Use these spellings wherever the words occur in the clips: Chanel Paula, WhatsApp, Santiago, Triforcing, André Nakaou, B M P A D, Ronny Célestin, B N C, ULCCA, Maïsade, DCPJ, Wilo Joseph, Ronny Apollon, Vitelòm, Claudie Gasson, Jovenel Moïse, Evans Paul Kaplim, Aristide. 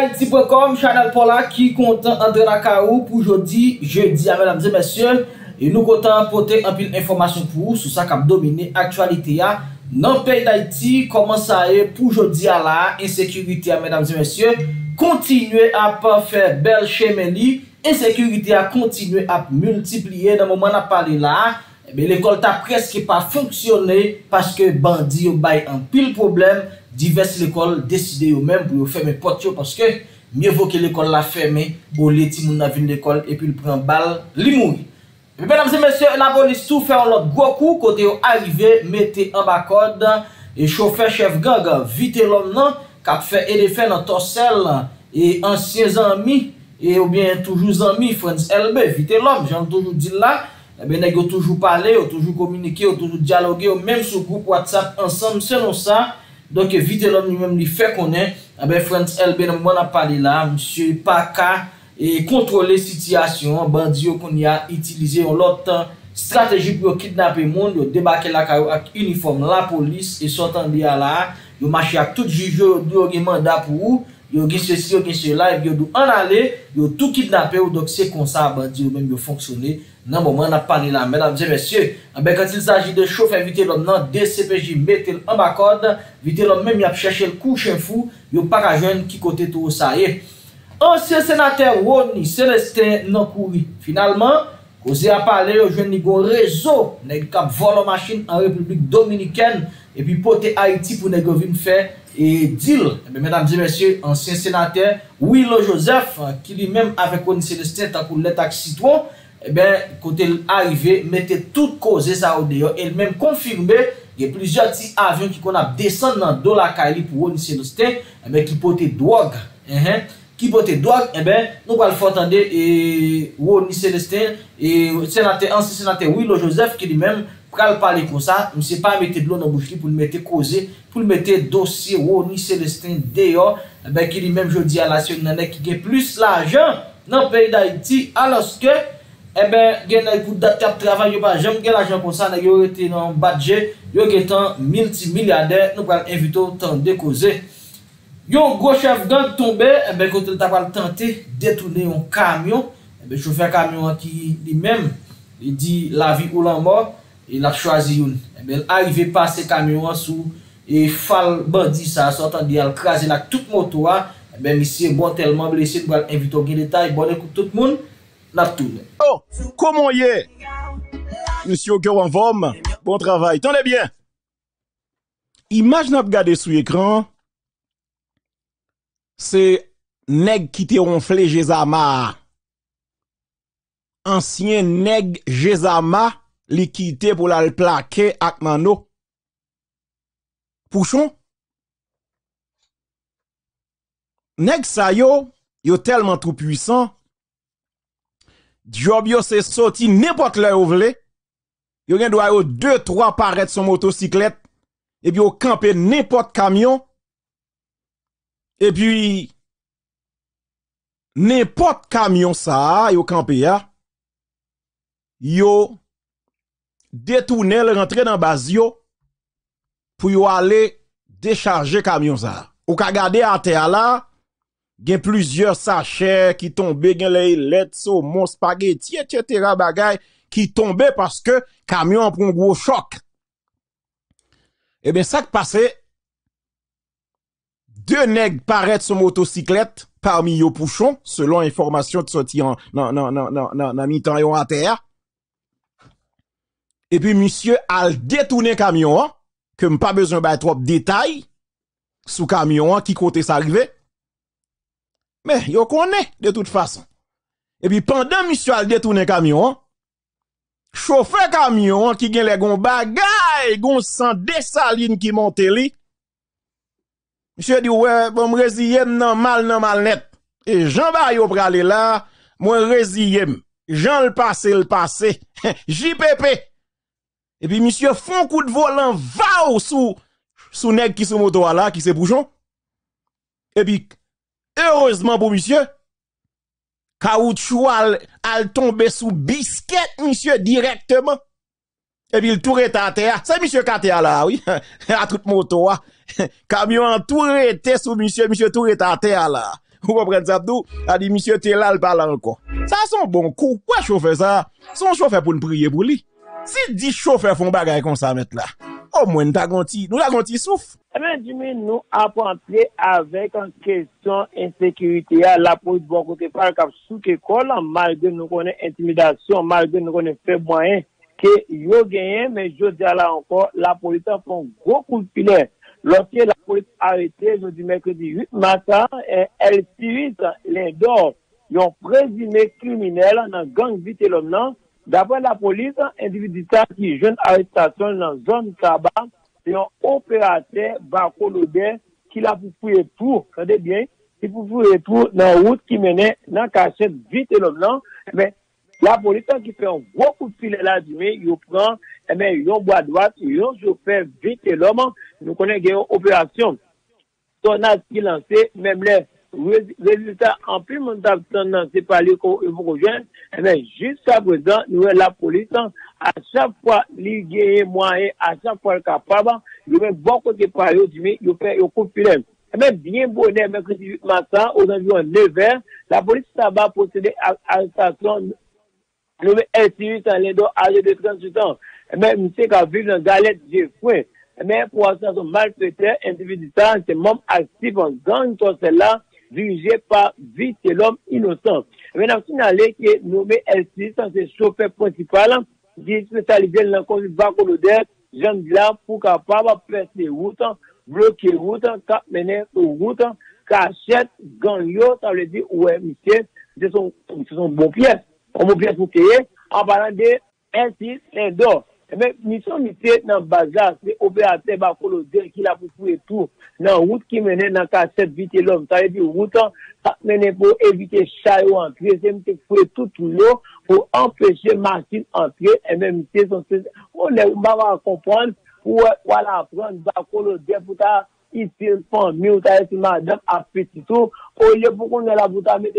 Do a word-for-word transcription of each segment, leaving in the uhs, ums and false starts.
haïti point com, Chanel Paula qui content André Nakaou pour jeudi, jeudi, mesdames et messieurs. Et nous comptons apporter un peu d'informations pour vous sur ça qui a dominé l'actualité dans le pays d'Haïti. Comment ça est pour jeudi à la insécurité, mesdames et messieurs, continuer à pas faire belle chemélie. Insécurité a continué à multiplier dans le moment où on a parlé là. Mais l'école n'a presque pas fonctionné parce que bandits ont eu un pile problème. Diverses écoles décident eux-mêmes pour fermer porte parce que mieux vaut que l'école la ferme pour les petits gens qui viennent l'école et puis ils prennent balle, ils mourent. Mesdames et messieurs, la police tout fait un autre gros coup. Quand ils sont arrivés, mettez en bas code et chauffeur chef gang Vitelòm qui a fait et défait dans Torsel et anciens amis et ou bien toujours amis, Friends L B, Vitelòm, j'en toujours dit là. Eh bien, ils ont toujours parlé, ils ont toujours communiqué, ils ont toujours dialogué, même sur le groupe WhatsApp ensemble, selon ça. Donc, Vitelòm lui-même lui fait connaître. Eh bien, Friends L B, on a parlé là, monsieur Paka, et contrôler la situation. Bandit qu'on a utilisé l'autre stratégie pour kidnapper le monde, ils débarquer la caillou avec uniforme, la police, et sortant de là, ils marchent avec tout juge, ils ont un mandat pour vous. Yo gen ceci, yo gen cela, yo dou en aller, yo tout kidnappé, donc c'est comme ça, bandi ou même yo fonctionner. Nan moment n'a parlé là, mesdames et messieurs, ben quand il s'agit de chauffeur Vitelòm nan D C P J mettez en bas code, Vitelòm même y a cherché le couche fou, yo pas ka joindre qui côté tout ça est. Ancien sénateur Ronny Célestin nan couri. Finalement, causé a parlé yo joindre ni go réseau, nèg k'ap vole machine en République Dominicaine et puis porter Haïti pour nèg vinn faire et deal. Eh bien, mesdames et messieurs, ancien sénateur Wilo Joseph, qui lui-même avec Ronny Célestin, tant qu'on l'est avec Citron, eh bien, quand il arrivait, mettait toute cause ça au dehors. Il même confirmé, il y a plusieurs petits avions qui qu'on a descendu dans Dola Kaili pour Ronny Célestin, eh bien, qui portait drogue. Uh -huh. Qui portait drogue, eh bien, nous allons faire entendre et Ronny Célestin et sénateur, ancien sénateur Wilo Joseph, qui lui-même, pour le parler comme ça, je ne sais pas mettre de l'eau dans la bouche pour le mettre causer, pour le mettre dossier Ronny Célestin dehors, eh qui lui-même je dis à la semaine qui a plus l'argent dans le pays d'Haïti, alors que, eh bien, il y a des gens qui travaillent, j'aime l'argent pour ça, ils ont été dans le budget, ils ont été multimilliardaires, nous allons inviter au temps de causer. Il y a un gros chef gang tombé, eh bien, quand il a tenté de détourner un camion, eh bien, chauffeur camion qui lui-même, il dit la vie ou la mort. Il a choisi une. Eh bien, arrivé par ces camions sous et fal bandit ça, sortant de l'écraser la toute moto. Eh bien, monsieur, bon, tellement blessé, nous allons inviter au détail. Bonne écoute, tout le monde. La tourne. Oh, comment y est? Monsieur Gowanvom, bon travail. Tendez bien. Image n'a pas regardé sous l'écran. C'est nèg qui te ronflé Jezama. Ancien nèg Jezama. L'équité pour la plaquer avec Mano. Pouchon. Nèg sa yo, yo tellement trop puissant. Job yo se sorti n'importe là où vle. Yo gen doit yo deux trois paraître son motocyclette. Et puis yo camper n'importe camion. Et puis, n'importe camion ça, yo camper ya. Yo détourner le rentrer dans base yo pour yo aller décharger camion ça. Ou ka garder à terre là, gen plusieurs sachets qui tombaient, gen les lettres, saumon, spaghetti, et cetera bagay qui tombaient parce que camion prend gros choc. Et bien ça qui passait, deux nègres paraissent sur motocyclette parmi yo Pouchon, selon information de sorti en non non non non non mi-temps yo à terre. Et puis, monsieur, a détourné camion, que m'a pas besoin de trop de détails, sous camion, qui côté ça arrivé. Mais, yo connaît, de toute façon. Et puis, pendant monsieur a détourné camion, chauffeur camion, qui gagne les gon bagay, gon sang dessaline qui monte li. Monsieur dit, ouais, bon, m'résilier, non, mal, non, mal net. Et j'en ba yo prale là, moi résilier, j'en le passé, le passé, J P P. Et puis, monsieur, font coup de volant, va ou sous, sous nèg qui sous moto là, qui se Pouchon. Et puis, heureusement pour monsieur, caoutchouc al, al tombe sous bisquette, monsieur, directement. Et puis, le tour est à terre. C'est monsieur Katea là, oui. À toute moto, camion tout était sous monsieur, monsieur, tour est à terre là. Vous comprenez ça tout? A dit monsieur t'es là, il parle encore. Ça son bon coup. Quoi chauffeur ça? Son chauffeur pour nous prier pour lui. Si dix chauffeurs font bagaille comme ça mettre là. Au moins t'as gonti, nous la gonti souffle. Eh bien, dis-moi, nous apprendre avec une question insécurité à la police bon côté par cap sous école malgré nous connaît intimidation, malgré nous connaît fait moyen que yo gagné, mais je dis là encore la police font gros coup de filet. Lorsque la police arrêtée, je dis mercredi huit matin, elle suit les dors. Ils ont présumé criminels dans gang Vitelòm. D'après la police, individu qui jeune arrestation dans la zone tabac, c'est un opérateur bacolodé qui l'a fouillé tout, regardez bien, qui fouillé tout dans la route qui menait dans la cachette Vitelòm. Mais la police qui fait un gros coup de filet là, il prend, eh bien, il boit à droite, il chauffeur Vitelòm. Nous connaissons l'opération. Tonnage qui lancé, même les résultats en plus, mon absent, c'est pas les évolutions. Mais jusqu'à présent, nous, la police, à chaque fois, les gagnés moyens, à chaque fois, capable, nous, même bon côté par eux, du milieu, ils font un coup de filet. Même bien bonnet, mercredi huit matin, aux environs neuf heures, la police s'abat procéder à l'arrestation. Nous, elle suit dans les deux âgés de trente-huit ans. Même, monsieur, qui a vécu dans la galette, j'ai fouet. Mais pour l'instant, ce malfaiteur individu, c'est membre actif en gang, c'est là, dirigé par Vitelòm innocent. Maintenant, signalé qui est nommé L six, c'est chauffeur principal, qui est spécialisé dans la conduite bacolodère, Jean Blanc, pour capable de faire ses routes, bloquer route, cap mener route, cachette, gang, ça veut dire, ouais, monsieur, c'est son, son bon pièce, un bon pièce pour créer, en parlant de L six, les deux. Mais mission mité dans bazar, c'est opérateur bacolodé qui l'a poursuivi tout dans route qui menait dans cassette Vitelòm, ça veut dire route ça menait pour éviter chaillot entrer, c'est mité fouiller tout l'eau pour empêcher machine entrer et même mité sont on ne va pas comprendre pour voilà prendre bacolodé pour ta ici famille ou ta madame à petit tout au lieu pour qu'on la pour ta mettre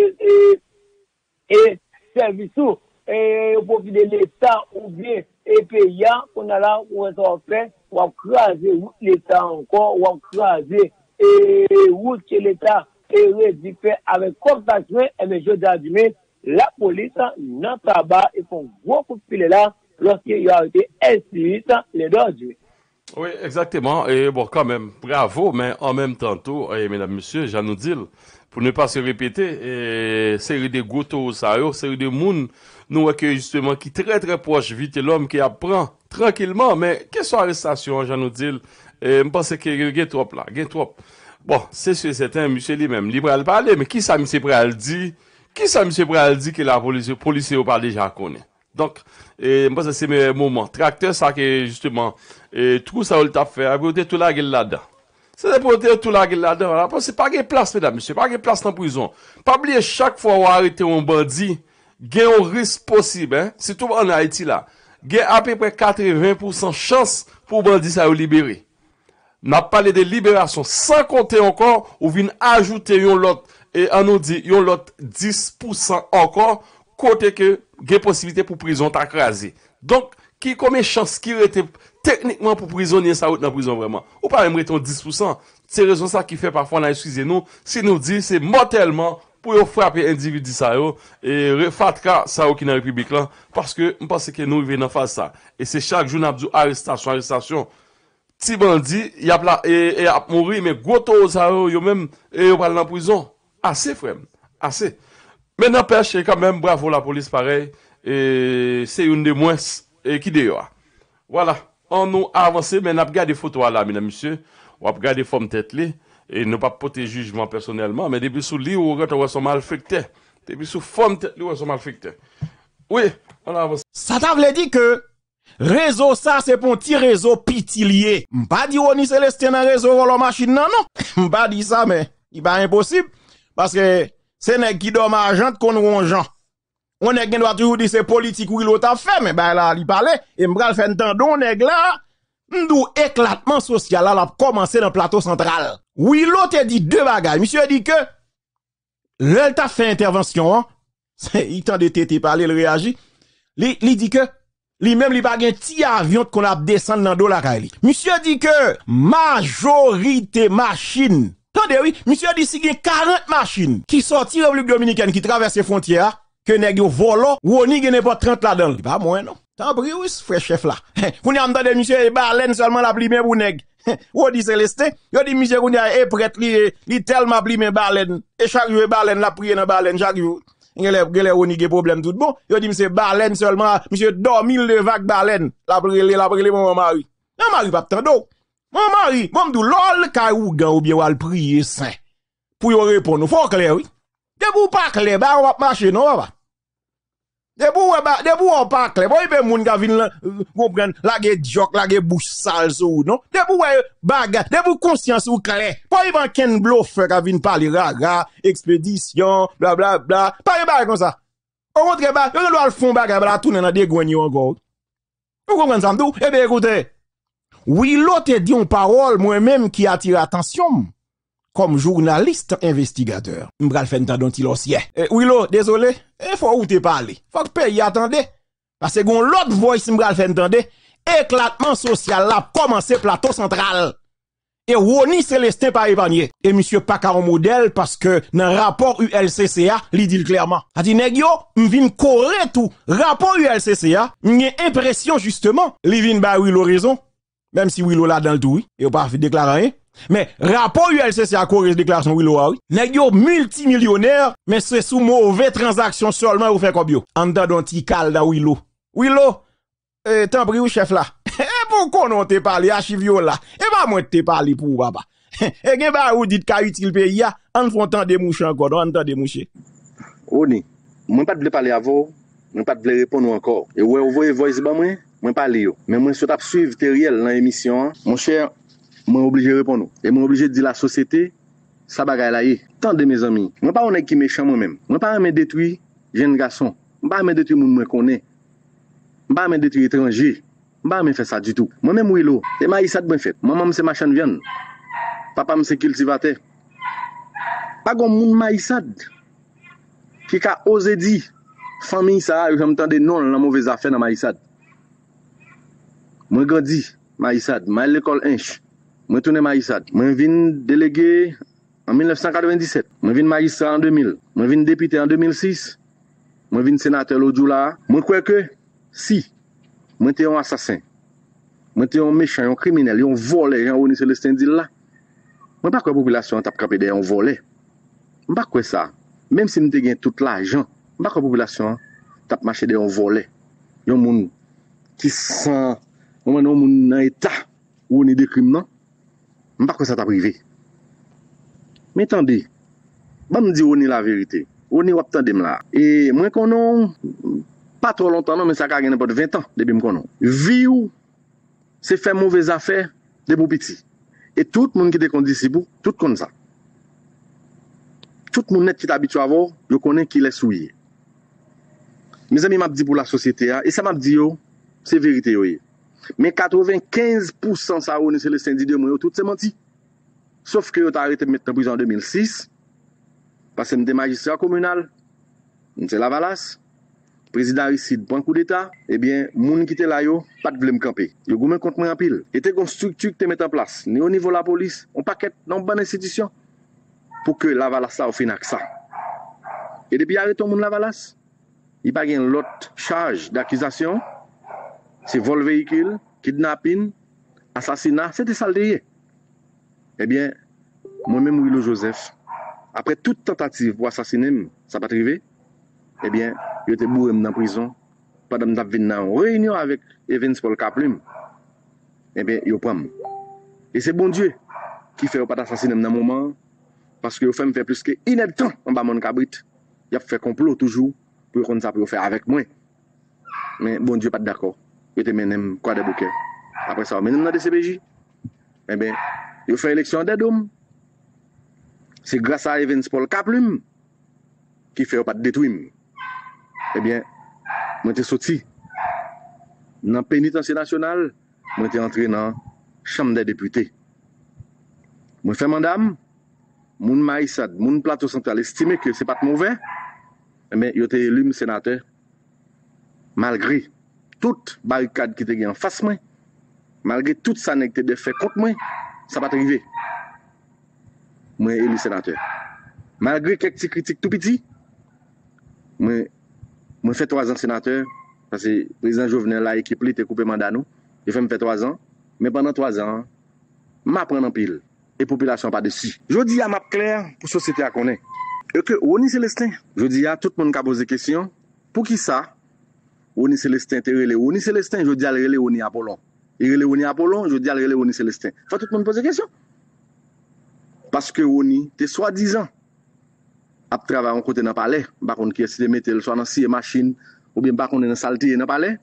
et service tout et au profit de l'État ou bien et payant qu'on a là où on fait ou à craser l'État encore ou à craser et route que l'État est réduit avec compassion et mes jeux d'admettre la police n'a pas bas et font gros coup de filet là lorsqu'il y a été insulte les dangers. Oui, exactement. Et bon, quand même, bravo, mais en même temps, tout, eh, mesdames, messieurs, j'en nous dis, pour ne pas se répéter, eh, série de gouttes, ça, série de moun, nous, accueillons justement, qui très, très proche, Vitelòm, qui apprend tranquillement, mais, qu'est-ce que c'est l'arrestation, j'en nous dis, eh, je pense qu'il y a trop là, il y a trop. Bon, c'est sûr, c'est un monsieur lui-même, libre à le parler, mais qui ça, monsieur Bral dit, qui ça, monsieur Bral dit que la police, police, ou pas déjà connaît? Donc, et, moi, ça, c'est mes moments. Tracteur, ça, que, justement, et, tout ça, on t'a fait, pour tout la gueule là-dedans. C'est pour tout la gueule là-dedans. C'est pas de place, mesdames, messieurs. Pas de place dans prison. Pas oublier, chaque fois qu'on arrête un bandit, il y a un risque possible, hein. Surtout en Haïti, là. Il y a à peu près quatre-vingts pour cent chance pour bandit ça, libérer. N'a parlé de libération. Sans compter encore, ou vient ajouter un lot, et on nous dit, un lot dix pour cent encore, côté que, il y a possibilité pour prison t'accraser. Donc, qui, combien de chances qui était techniquement pour prisonnier ça dans prison vraiment? Ou pas même ton dix pour cent? C'est raison ça qui fait parfois, excusez-nous, si nous dit, c'est mortellement pour frapper individu ça, et refatka ça qui dans la République là, parce que, je pense que nous, venons faire ça. Et c'est chaque jour, nous avons arrestation, arrestation. Petit bandit, il y a, et, et, a mouru, mais gros taux ça, yo même, et yo parle dans prison. Assez, frère. Assez. Mais n'empêche, quand même, bravo la police, pareil. Et c'est une des moins qui dehors. Voilà. On nous avance, mais n'a pas gardé photo là, mesdames, messieurs. On a gardé forme tête là. Et nous pas porter jugement personnellement. Mais depuis sous lit, on voit son malfecteur. Depuis sous forme tête là, on voit son malfecteur. Oui, on avance. Ça t'a voulu dire que réseau ça, c'est pour un petit réseau pitilier. M'pas dit Ronny Célestin dans réseau volant machine, non, non. M'pas dit ça, mais il pas impossible. Parce que c'est nèg qui dorme argent qu'on rongeant. On nèg doit toujours dire c'est politique ou il l'autre fait mais ben là il parlait et m'bral fait tendon nèg là ndou éclatement social là l'a commencé dans plateau central. Oui, l'autre dit deux bagages. Monsieur dit que l'el t'a fait intervention, il tend de tété parler, il réagit. Li li dit que lui même li pa gen ti avion qu'on a descendre dans dos la caille. Monsieur dit que majorité machine Attendez, oui, monsieur dit si il y a quarante machines qui sortent de la République dominicaine, qui traversent les frontières, que nèg yo volo, ou on y gagne pas trente là-dedans. Pas moins, non. T'as pris, oui, frère chef là. Vous n'y entendez, monsieur, et baleine seulement la plimée pour nèg. Ou dit Célestin, yo dit monsieur, vous n'y a prêtre, li tellement plimée baleine. Et chaque jour, baleine la prier dans baleine, chaque jour. Il y a des problèmes tout bon. Il dit, monsieur, baleine seulement, monsieur, dormir le vague baleine. La brille, la brille, mon mari. Non, mari, pas tant d'eau. Mon mari, bon, m'dou lol, kaougan ou bien ou al prier saint. Pour yon répondre, faut clair, oui. Debout pas clair, bah, on va marcher, non, bah. Debout, bah, debout, on pas clair. Bon, y'a moun ka vin la, comprenne, la ge jok, la ge bouche sale, sou, non. Debout, baga, debout conscience ou clair. Pas y'a ken bluff, ka vin parler raga, expédition, bla, bla, bla. Pas y'a bah, comme ça. Au contraire, bah, y'a l'oua le fond, baga, bah, la tourne nan de gwen yon encore. Vous comprenez ça, m'dou? Eh bien, écoutez. Oui, l'autre dit une parole, moi-même, qui attire attention, comme journaliste investigateur. M'bral fait n'ta dont il aussi est. Eh, oui, l'autre, désolé, il faut où te parler. Faut que pays attendez. Parce que gon l'autre voice m'bral fait entendre, éclatement social là, commencé plateau central. Et Ronny Célestin pas épargné. Et monsieur pas ka un modèle parce que dans rapport U L C C A, il dit clairement. A dit nèg yo, m'vin coré tout. Rapport U L C C A, m'y impression justement, li vin ba oui l'horizon. Même si Wilo là dans le tout, il n'a pas déclaré rien. Mais rapport U L C C A corrige déclaration Wilo là, oui. Nèg yo multimillionnaire, mais c'est sous mauvaise transaction seulement ou fait comme yo. En dedans ti kal dans Wilo. Wilo, euh, t'en prie ou chef là. Et pourquoi on te parle archive yo là? Et pas moi te parle pour papa. Et gen ba ou dit ka utile pays a, en font tant de mouche encore, en tant de mouche. Oni, moi pas de parler avant, moi pas de répondre encore. Et ouais, vous voyez voice ba moi? Moi pas Léo, mais moi suis tap suivre Teriel dans l'émission. Mon cher, moi obligé répondre. Et moi obligé dire la société, ça bagaille là. Tant de mes amis. Moi pas on est qui méchant moi-même. Moi pas me détruire jeune garçon. Moi pas me détruire moun moi connais. Moi pas me détruire étranger. Moi pas me faire ça du tout. Moi-même Wilo, et ma ça de bien fait. Maman c'est machin viande. Papa me c'est cultivateur. Pas gon moun maïsade qui ka osé dire famille ça, j'aime tant des non la mauvaise affaire dans maïsade. Moi grandi, Maïsad, moi l'école Inch, moi tourné Maïsad, moi vin délégué en mille neuf cent quatre-vingt-dix-sept, moi vin magistrat en deux mille, moi vin député en deux mille six, moi vin sénateur l'autre jour là. Moi crois que si, moi t'es un assassin, moi t'es un méchant, un criminel, un volé, un Ronny Célestin dit là. Moi pas quoi population t'a capé des un volé. Moi pas quoi ça. Même si nous t'ai gagné tout l'argent, moi pas quoi population t'a marché des un volé. Un monde qui sent on a un état où on est des crimes, non? Je ne sais pas ça t'a privé. Mais attendez, je me dis on est la vérité. On est obtenu là. Et moi, je pas trop longtemps, non, mais ça a gagné pas de vingt ans depuis que je connais. Vivre, c'est faire mauvaise affaire depuis petit. Et tout le monde qui est ici, tout comme ça. Tout le monde qui est habitué à voir, je connais qui est souillé. Mes amis, je me dis pour la société, et ça m'a dit, c'est la vérité. Mais quatre-vingt-quinze pour cent ça Ronny Célestin dit de moi, tout c'est menti. Sauf que vous avez arrêté de mettre en prison en deux mille six, parce que je magistrat communal, c'est la Valas, président Aristide, bon coup d'État, eh bien, les gens qui étaient là, pas de blé me camper. Ils ont contre moi en pile. Et une structure qui est en place, ni au niveau de la police, on paquet dans une bonne institution, pour que la Valas là, on finisse ça. Et depuis arrêté la Valas, il n'y a pas une autre charge d'accusation. C'est vol véhicule, kidnapping, assassinat, c'était ça le dernier. Eh bien, moi-même, Wilo Joseph, après toute tentative pour assassiner, ça n'a pas arrivé, eh bien, il était bourré dans la prison. Pendant que je suis en réunion avec Evans Paul Kaplim, eh bien, il prend. Et c'est bon Dieu qui ne fait pas d'assassiner dans le moment, parce que fait me fait plus que ineptant en bas de mon cabrit. Il a fait complot toujours pour qu'on ça faire avec moi. Mais bon Dieu, pas d'accord. Ils te mènent quoi des bouquets. Après ça, on mène dans la D C P J. Eh bien, ils font élection des dômes. C'est grâce à Evans Paul Kaplim qui fait pas de détruire. Eh bien, moi suis sorti dans le pénitencier national, moi suis entré dans la chambre des députés. Moi fais madame, mon maïsad, mon plateau central estimé que c'est pas mauvais, mais ils ont été élus sénateur malgré toute barricade qui était en face moi, malgré tout ça qui était fait contre moi, ça va pas arriver. moi élu sénateur. Malgré quelques critiques tout petits, moi, moi fait trois ans sénateur, parce que le président Jovenel là, équipe était coupé mandat nous, il fait me faire trois ans, mais pendant trois ans, m'a prendre en pile, et population pas dessus. Je dis à m'a clair pour société à connaître. Et que Ronny Célestin, je dis à tout le monde qui a posé question, pour qui ça? Ronny Célestin, t'es relé. Ronny Célestin, je dis à relé Ronny Apollon. Il relé Ronny Apollon, je dis à relé Ronny Célestin. Faut tout le monde poser question. Parce que Ronny, t'es soi-disant, à travailler en côté dans le palais, par contre, qui est de mettre soit dans six machines, ou bien par contre, dans la saleté dans le palais.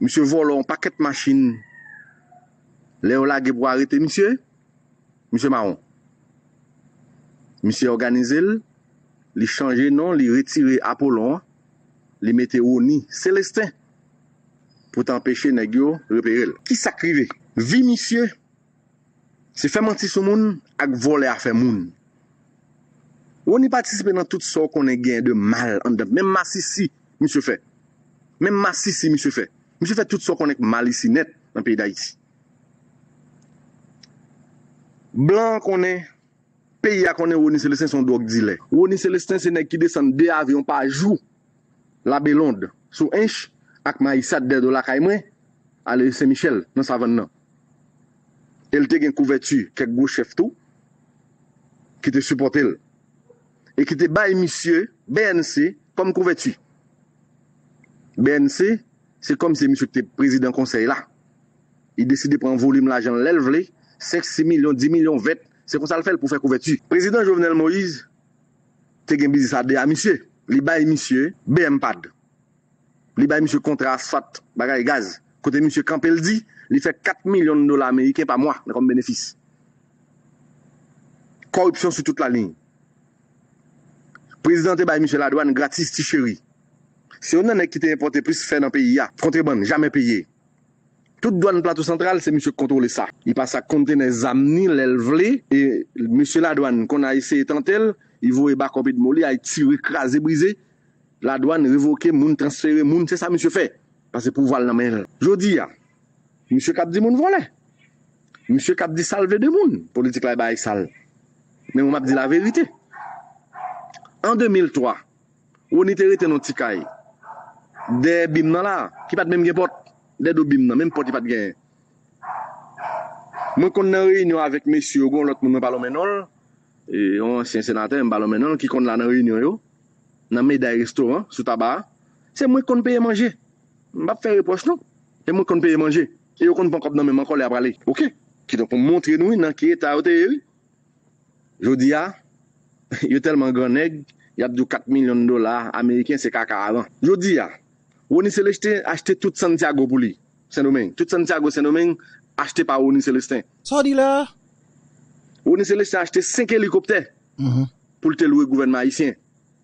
Monsieur Volon, paquet de machines, Léo Lague pour arrêter, monsieur, monsieur Marron. Monsieur organisé, il changeait non, il retirait Apollon, il mettait Ronny Célestin pour t'empêcher Negio repérer. Qui s'accrivait? Vie monsieur, c'est faire mentir sur le monde et voler à faire monde. On y participe dans toutes sortes qu'on a gagné de mal. Même massi si, monsieur fait. Même massi si, monsieur fait. Monsieur fait toutes sortes qu'on a mal ici net dans le pays d'Haïti. Blanc qu'on est. Pays qu'on est, Ronny Célestin, son drogue dealer. Ronny Célestin, c'est un qui descend deux avions par jour. La Bélonde, sous Inch, avec Maïsat de la Caïmoué, à l'E. Saint-Michel, dans sa vanne. Elle te gen couverture, quelques gros chefs tout, qui te supporte et qui te baille monsieur, B N C, comme couverture. B N C, c'est comme si monsieur qui était président conseil là. Il décide de prendre volume l'argent, l'élevler, cinq, six millions, dix millions, vingt. C'est comme ça le fait pour faire couverture. Président Jovenel Moïse, t'es un business à monsieur. Li bail monsieur, B M P A D. Li bail monsieur contre asphalte, bagay gaz. Côté monsieur Campbell dit, il fait quatre millions de dollars américains par mois comme bénéfice. Corruption sur toute la ligne. Président te bail monsieur la douane gratis, ti chéri. Si on en a qui te importé plus fait dans le pays, contrebande, jamais payé. Toute douane plateau central, c'est monsieur qui contrôle ça. Il passe à compter les amener, l'élevler, et monsieur la douane qu'on a essayé tenter, il voit les backups de Molly, il a tiré, écrasé, brisé. La douane révoqué, moun transféré, moun, c'est ça monsieur fait. Parce que pour voir la main. Je dis, monsieur Kap dit moun volé. Monsieur Kap dit salver de moun. Politique là, il sale. Mais on m'a dit la vérité. En deux mille trois, on était resté dans Tikaï. Des bim nan là, qui pas de même porte. Des deux bim nan, même porte pas de gain. Moi, quand on a réunion avec monsieur, l'autre monde parle maintenant. Et un ancien sénateur, un ballon maintenant, qui compte la réunion, dans le médaille restaurant, sous tabac, c'est moi qu'on paye manger. Je ne vais pas faire reproche, non. C'est moi qu'on paye manger. Et on ne peut pas dans même encore les parler. OK. Qui donc, pour montrer nous, dans qui est à hôtel, je dis, il y a tellement grand nègre, il y a quatre millions de dollars américains, c'est caca avant. Je dis, Ronny Célestin a acheté tout Santiago pour lui, Saint-Domingue. Tout Santiago, Saint-Domingue, acheté par Ronny Célestin. Ça dit là. Ronny Célestin a acheté cinq hélicoptères mm-hmm. pour le louer gouvernement haïtien.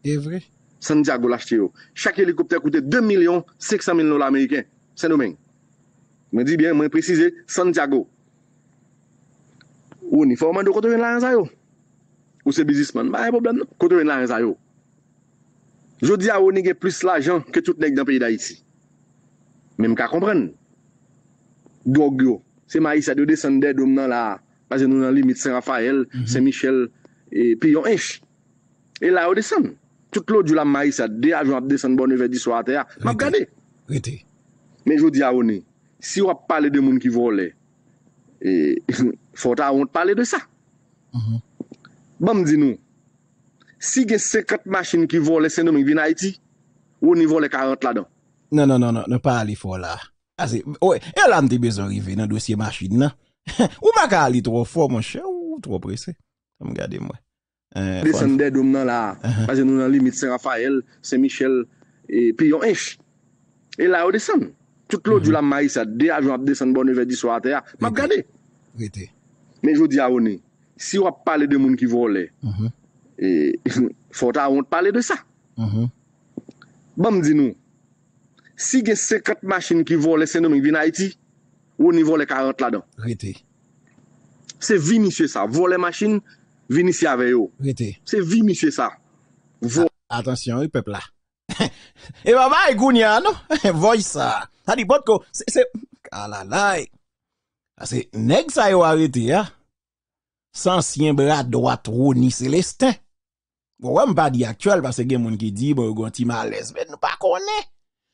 C'est vrai. Santiago l'a acheté. Chaque hélicoptère coûtait deux millions cinq cent mille dollars américains. C'est domaine. Je dis bien, je précise Santiago. Ou il faut demander de l'argent. Ou c'est businessman. Pas de problème. Côté de l'argent. Je dis à Ronny qu'il y a plus l'argent que tout le monde dans le pays d'Haïti. Même qu'à comprendre. Donc, c'est Maïs à descendre des dômes dans la. Parce que nous sommes dans la limite Saint-Raphaël, mm-hmm. Saint-Michel, et puis on inch. Et là, on descend. Tout l'eau du la maïs, ça déjeuner, on descend bonne heure du soir à terre. Mais regardez. Mais je dis à Ronny, si on parle de monde qui volent, il faut parler de ça. Mm-hmm. Bon, dis-nous, si il y a cinquante machines qui volent, c'est nous qui viennent à Haïti, on y vole quarante là-dedans. Non, non, non, non, ne pas aller fort là. Ouais, et là, on a besoin d'arriver dans le dossier machine, non? Ou pas qu'à aller trop fort, mon cher, ou trop pressé. Regardez-moi. Euh, Descendez d'où nous là. Parce que nous sommes dans la limite Saint-Raphaël, Saint-Michel, et puis on inch. Et là, on descend. Toute l'eau mm -hmm. du la maïs, ça déjeuner, on descend bonne heure du soir à terre. Mais regardez. Mais je dis à Ronny, si on parle de monde qui volent, il faut parler de ça. Mm -hmm. Bon, dis-nous, si il y a cinquante machines qui volent, c'est nous qui viennent à Haïti. Au niveau les quarante là-dedans. C'est vie, monsieur, ça. Voler machine, venez ici avec eux. C'est vie, monsieur, ça. Vol... Ah, attention, le peuple là. Et baba, il gounia, non? Voye ça. Ça dit, bon, c'est. Ah là là. C'est nèg ça, il a arrêté, hein? ancien bras droit Ronny Célestin. Bon, on pas dit actuel parce que il y a des gens qui disent bon, il y a malaise, mais nous pas connaît.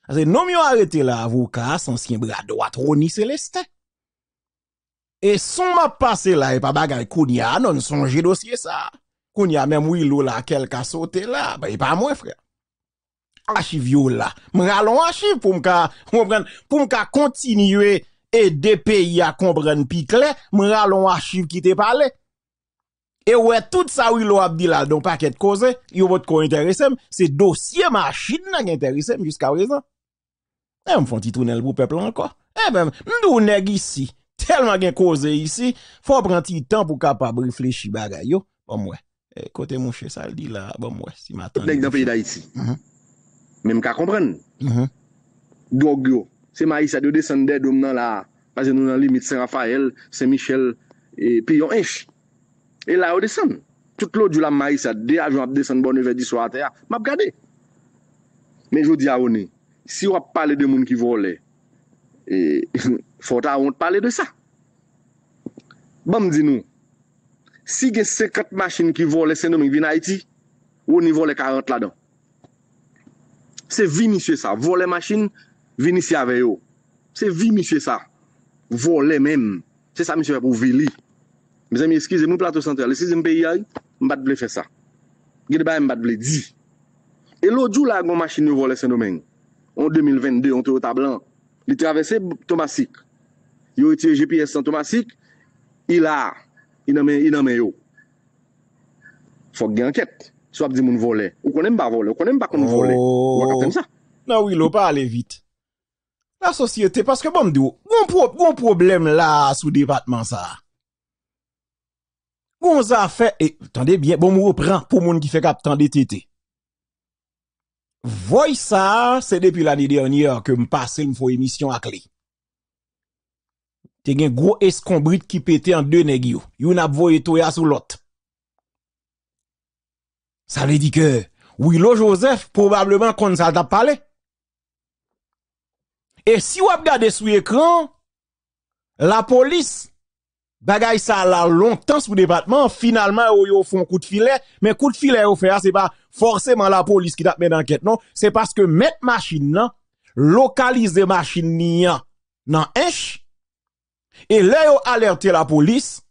Parce que nous avons arrêté l'avocat, ancien bras droit Ronny Célestin. Et son m'a passé là, et pas bagaille, Kounia, non, songez dossier ça. Kounia, même Wilo là, quelqu'un sauté là, ben, il pas moi, frère. Archive yo là. M'rallons archive pour m'ka, pour m'ka continuer et des pays à comprendre pi clair, m'rallons archive qui te parlé. Et ouais, tout ça, Wilo Abdi là, donc paquet de cause, yo votre ko intéressé, c'est dossier machine là qui intéressé jusqu'à présent. Et m'font ti tourner pour peuple encore. Eh ben, m'dou nèg ici. Tellement gen causé ici, faut prendre du temps pour capable réfléchir bagay yo. Bon moi, eh, côté mon chef ça dit là, bon moi, si m'attend. Nèg dans pays d'Haïti. Mm-hmm. Même qu'à comprendre. Mm-hmm. Donc yo, c'est maïs ça de descendre d'homme dans là parce que nous dans limite Saint-Raphaël, Saint-Michel et puis on inch. Et là on descend. Toute l'eau du la maïs ça dès avant descendre bonne heure du soir à terre, m'a regarder. Mais je dis à Ronny, si on parle de monde qui volait et faut ta honte parler de ça. Bon, me dis-nous, si il y a cinquante machines qui volent, c'est nous qui viennent à Haïti, ou on vole quarante là-dedans. C'est vie, monsieur, ça. Voler machine, venir ici avec eux. C'est vie, monsieur, ça. Voler même. C'est ça, monsieur, pour vili. Mes amis, excusez-moi, plateau central. Si je me paye, je ne vais pas faire ça. Je ne vais pas dire. Et l'autre jour, la machine volée, c'est nous. En deux mille vingt-deux, on était au tableau. Il traversait Thomasik. Il a retiré G P S en Thomasik. Il a. Il a mis. Il a mis. Il faut qu'il y ait enquête. Soit dit mon voler. Ou qu'on n'aime pas voler. Ou qu'on n'aime pas qu'on voler. Ou comme ça. Non, oui, il n'a pas aller vite. La société, parce que bon, me dit, bon problème là, sous département ça. Bon, ça fait. Et, attendez bien, bon, on reprend pour moun qui fait captant des tétés. Voyez ça, c'est depuis l'année dernière que me passe une fois émission à clé. T'es un gros escombrite qui pétait en deux négio. Yon n'a voyé tout ya sous l'autre. Ça veut dire que Wilo Joseph probablement qu'on ça t'a parlé. Et si vous regardez sous l'écran, la police bagaille ça là longtemps sous département, finalement yo font coup de filet, mais coup de filet yo fait c'est pas forcément la police qui t'a mis dans l'enquête, non, c'est parce que mettre machine là, localiser machine ni dans H et là yo alerter la police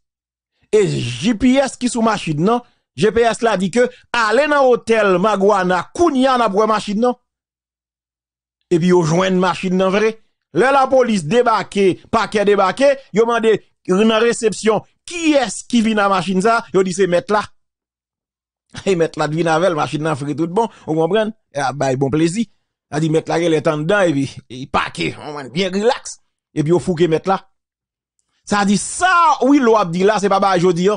et G P S qui sous machine là, G P S là dit que allez dans hôtel Maguana Kounia n'a pour machine non. Et puis yo joindre machine non vrai. Là la police débarqué, paquet débarqué, yo mandé une réception, qui est-ce qui vient à machine ça? Yo dit c'est mettre là. Et mettre là vient avec machine nan fri tout bon, on comprend? Et bah bon plaisir. A dit mettre là il est en dedans et puis il paquet, on bien relax. Et puis yo fouke mettre là. Ça dit ça oui lo dit là c'est pas ba jodi.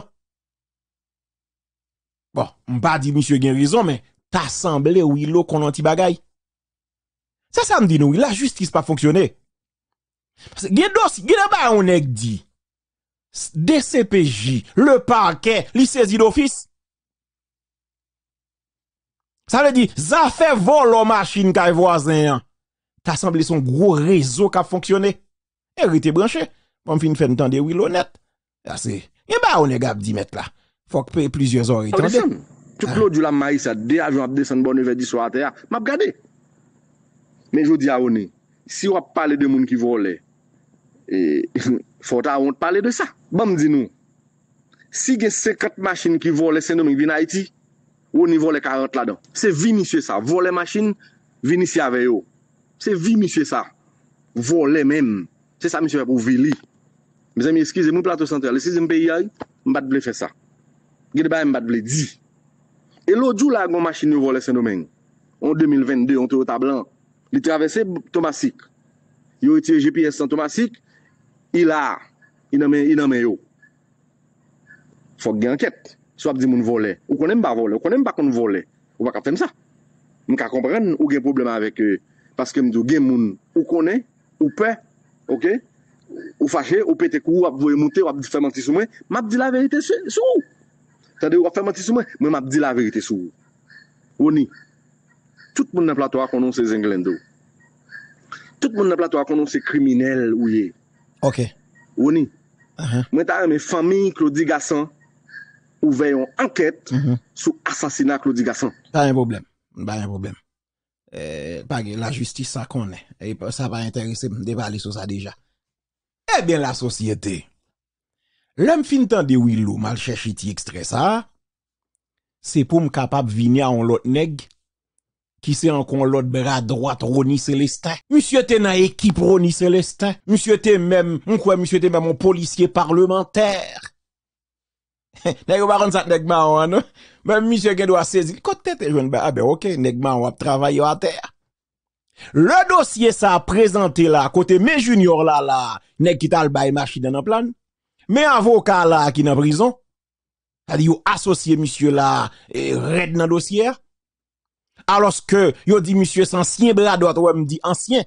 Bon, m'pas dit monsieur gen raison mais t'as semblé Wilo qu'on anti bagaille. Ça ça me dit nous, la justice pas fonctionné. Parce que gen dos, gen ba on ek dit D C P J, le parquet, li saisi d'office. Ça veut dire ça fait vol aux machines kay voisin. T'as semblé son gros réseau qui a fonctionné. Et rete branché. Bon fin fait entendre Wilo net. Ça c'est. Et ba on ek ap di met là. Faut que plusieurs heures attendez. Tout l'eau du la maïs ça dès avant descendre bonne heure du soir à terre, m'a regardé. Mais je dis à Ronny, si on parle de monde qui volait et faut ta honte parler de ça. Bon me dis nous. Si il y a cinquante machines qui volent, c'est nous qui viennent à Haïti, on y vole quarante là-dedans. C'est vie monsieur ça, voler machine, venir ici avec eux. C'est vie monsieur ça. Voler même. C'est ça monsieur pour vili. Mes amis, excusez-moi plateau central, si je me paye, on va pas faire ça. Il n'y a pas de dire. Et l'autre jour, la machine volée Saint-Domingue. En deux mille vingt-deux, on était au tableau. Il traversait Thomasik. Il a retiré G P S en Thomasik. Il a. Il a mis. Il a mis. Il faut qu'il y ait enquête. Soit dit qu'on vole. Ou qu'on n'aime pas voler. Ou qu'on n'aime pas qu'on vole. Ou pas qu'on fait ça. On peut comprendre. Ou qu'il y a un problème avec eux. Parce que nous avons ou qu'on est. Ou pas. OK? Ou fâché. Ou pété cou. Ou voyez monter. Ou faire mentir sur moi. Je dis la vérité sur vous. Tandis que vous faites mentir sur moi, mais je dis la vérité sur vous. Ronny, tout le monde dans le plateau a prononcé Zenglendo. Tout le monde dans le plateau a prononcé criminel ou yé. Ok. Ronny, moi, uh-huh. T'as mes famille Claudie Gasson, ouvert une enquête mm-hmm. sur l'assassinat de Claudie Gasson. Pas un problème. Pas un problème. Euh, pas la justice, ça connaît. Et ça va intéresser, je vais parler sur ça déjà. Eh bien, la société. L'homme fin de Wilo, mal cherché ti extrait ça. C'est pour me capable venir à un l'autre nègre qui c'est encore l'autre bras droit Ronny Célestin. Monsieur t'es dans équipe Ronny Célestin. Monsieur t'es même, quoi monsieur t'es même un policier parlementaire. Nèg ba ron ça nèg marron non. Même monsieur qui doit saisir côté t'es jeune ah ben OK nèg marron a travailler à terre. Le dossier ça a présenté là côté mes junior là là nèg qui t'a le bail machine dans plan. Mais avocat là qui dans prison. C'est-à-dire associé monsieur là et red dans dossier. Alors que yo dit monsieur ancien bras droit ou me dit ancien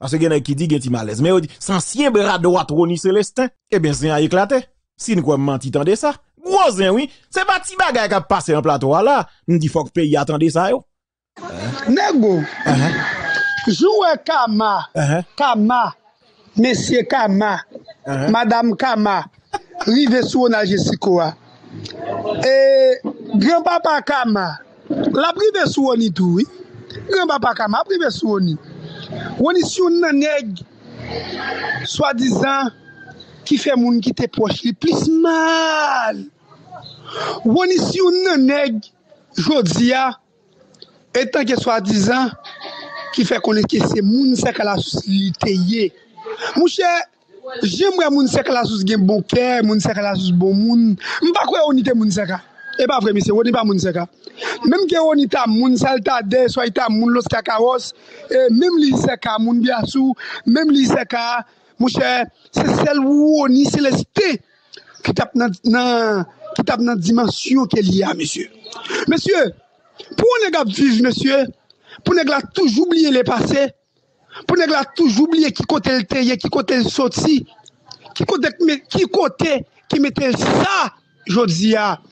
parce que quelqu'un qui dit qu'il est malaise mais yo dit ancien bras droit Ronny Célestin eh bien c'est a éclaté si nous quoi menti tendez ça voisin oui c'est pas petit bagay qui passe en plateau là me dit faut que pays attendez ça yo nego jouer Kama Kama monsieur Kama madame Kama rive sous na Jessica et grand-papa Kama la privé sou oni tout oui grand-papa Kama privé sou oni oni si on nan nèg soi-disant qui fait moun qui te proche li plus mal oni si on nan nèg jodia étant que soi-disant qui fait connaître que c'est moun c'est que la société mon cher j'aimerais moun c'est que la source gen bon cœur moun c'est que la source bon moun m'pas croire oni te moun c'est et pas vrai monsieur on n'est pas moun seka même que on ita moun salta de soit ita moun los kakaos et même li seka moun biasou même li seka mon cher c'est celle où on est Célestin qui tape dans qui tape dans dimension qu'elle y a monsieur monsieur pour on est vivre monsieur pour nèg la toujours oublier le passé pour nèg la toujours oublier qui côté le teye qui côté le sorti qui côté qui côté qui mettait ça jodia.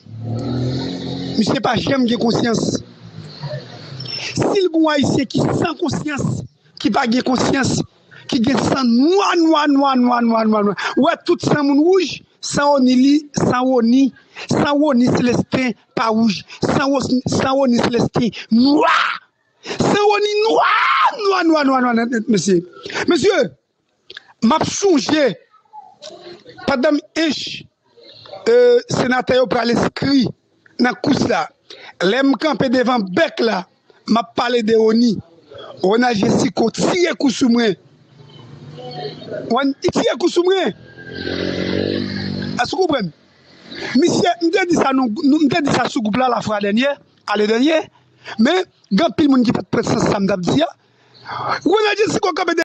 Monsieur pas j'aime j'ai conscience. Si le bon haïtien qui sans conscience, qui pas de conscience, qui gagne sans noir, noir, noir, noir, noir, noir, noir. Ouais, tout sans moun rouge, sans onili, sans oni, sans oni Célestin, pas rouge, sans oni Célestin, noir, sans oni noir, noir, noir, noir, noir, monsieur. Monsieur, m'a changé, madame H. Euh, sénateur pour l'inscrit dans course là l'aime camper devant bec là m'a parlé de Oni on a Jessica qu'on tire coup sur moi on tire coup sur moi est-ce que vous comprenez monsieur m'te dit ça nous m'te dit ça sous groupe là la fois dernière à l'année dernière mais grand pile monde qui pas prendre ça ça me dit on a Jessica qu'on camper